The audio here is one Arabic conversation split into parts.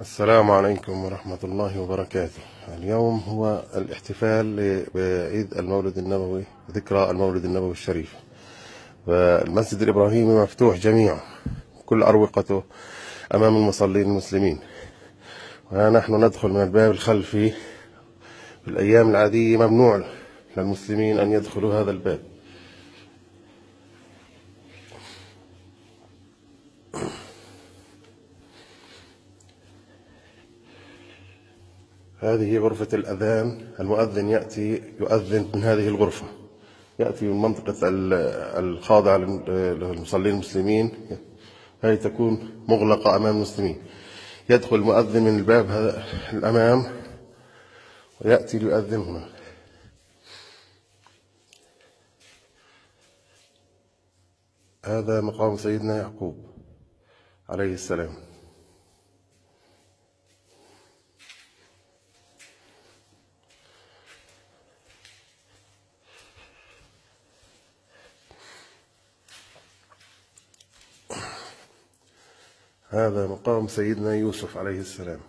السلام عليكم ورحمة الله وبركاته. اليوم هو الاحتفال بعيد المولد النبوي، ذكرى المولد النبوي الشريف. والمسجد الإبراهيمي مفتوح جميعا، كل أروقته أمام المصلين المسلمين. ونحن ندخل من الباب الخلفي. في الأيام العادية ممنوع للمسلمين أن يدخلوا هذا الباب. هذه غرفة الأذان، المؤذن يأتي يؤذن من هذه الغرفة، يأتي من منطقة الخاضعة للمصلين المسلمين، هذه تكون مغلقة أمام المسلمين. يدخل المؤذن من الباب هذا الأمام ويأتي ليؤذن هنا. هذا مقام سيدنا يعقوب عليه السلام. هذا مقام سيدنا يوسف عليه السلام.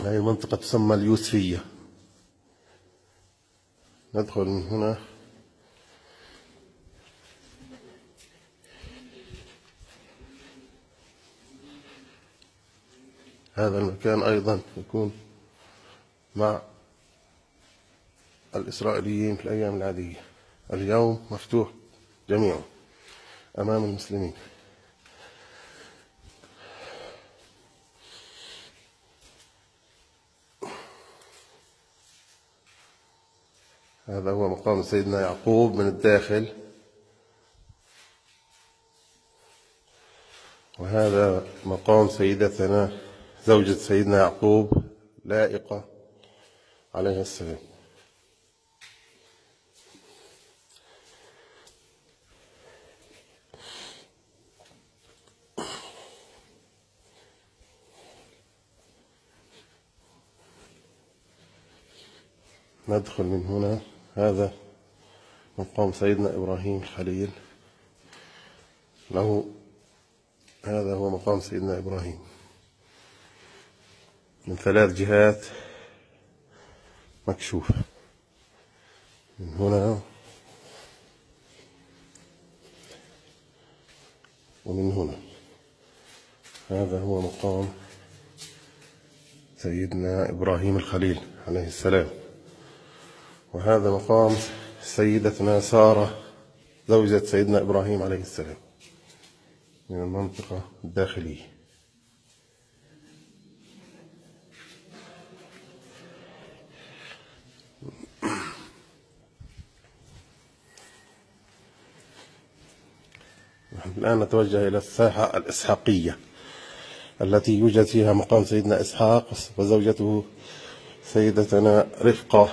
هذه منطقة تسمى اليوسفية. ندخل من هنا. هذا المكان أيضا يكون مع الإسرائيليين في الأيام العادية. اليوم مفتوح جميعا أمام المسلمين. هذا هو مقام سيدنا يعقوب من الداخل، وهذا مقام سيدتنا زوجة سيدنا يعقوب لائقة عليها السلام. ندخل من هنا. هذا مقام سيدنا إبراهيم الخليل له. هذا هو مقام سيدنا إبراهيم من ثلاث جهات مكشوف من هنا ومن هنا. هذا هو مقام سيدنا إبراهيم الخليل عليه السلام. وهذا مقام سيدتنا سارة زوجة سيدنا إبراهيم عليه السلام من المنطقة الداخلية. الآن نتوجه إلى الساحة الإسحاقية التي يوجد فيها مقام سيدنا إسحاق وزوجته سيدتنا رفقة.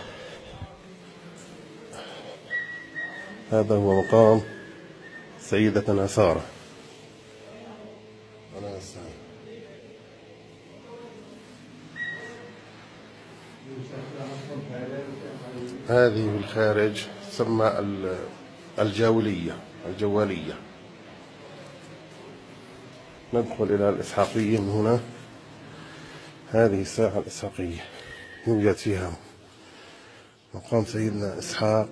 هذا هو مقام سيدتنا سارة. هذه في الخارج تسمى الجاوليه. ندخل إلى الإسحاقية من هنا. هذه الساحة الإسحاقية يوجد فيها مقام سيدنا إسحاق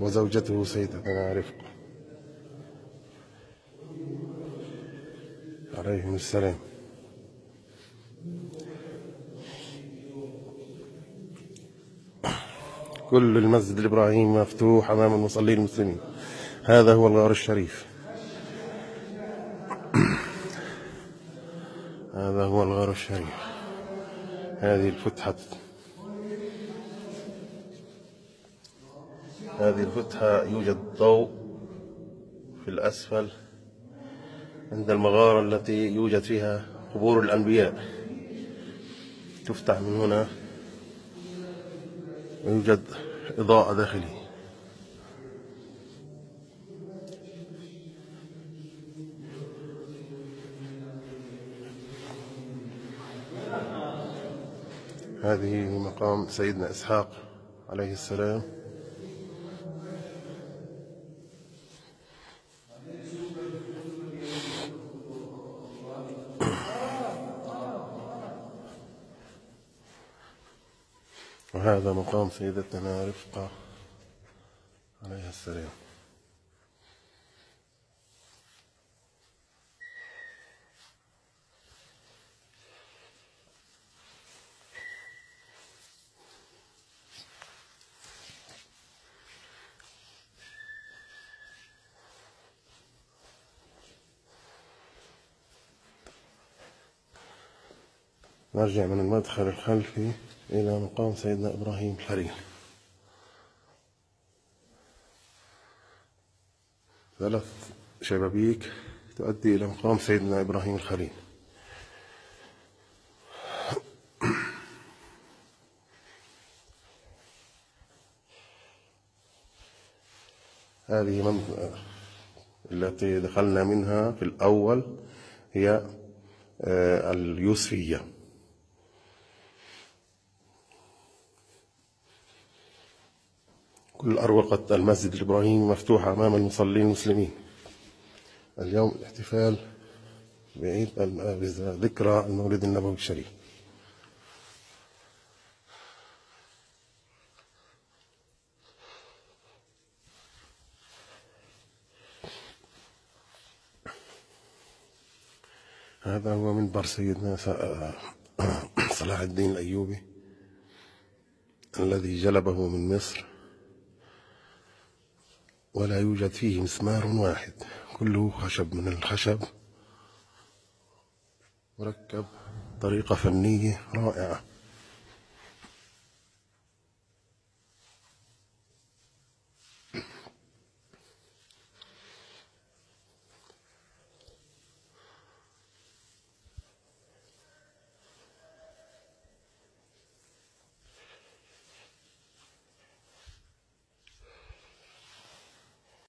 وزوجته سيدتنا رفقة عليهم السلام. كل المسجد الإبراهيمي مفتوح أمام المصلين المسلمين. هذا هو الغار الشريف. هذا هو الغار الشريف. هذه الفتحة، هذه الفتحة يوجد ضوء في الأسفل عند المغارة التي يوجد فيها قبور الأنبياء. تفتح من هنا ويوجد إضاءة داخلية. هذه مقام سيدنا إسحاق عليه السلام. وهذا مقام سيدتنا رفقة عليها السلام. نرجع من المدخل الخلفي إلى مقام سيدنا إبراهيم الخليل. 3 شبابيك تؤدي إلى مقام سيدنا إبراهيم الخليل. هذه المنطقة التي دخلنا منها في الأول هي اليوسفية. كل أروقة المسجد الإبراهيمي مفتوحة أمام المصلين المسلمين. اليوم الاحتفال بعيد ذكرى المولد النبوي الشريف. هذا هو منبر سيدنا صلاح الدين الأيوبي الذي جلبه من مصر، ولا يوجد فيه مسمار واحد، كله خشب من الخشب، مركب بطريقة فنية رائعة.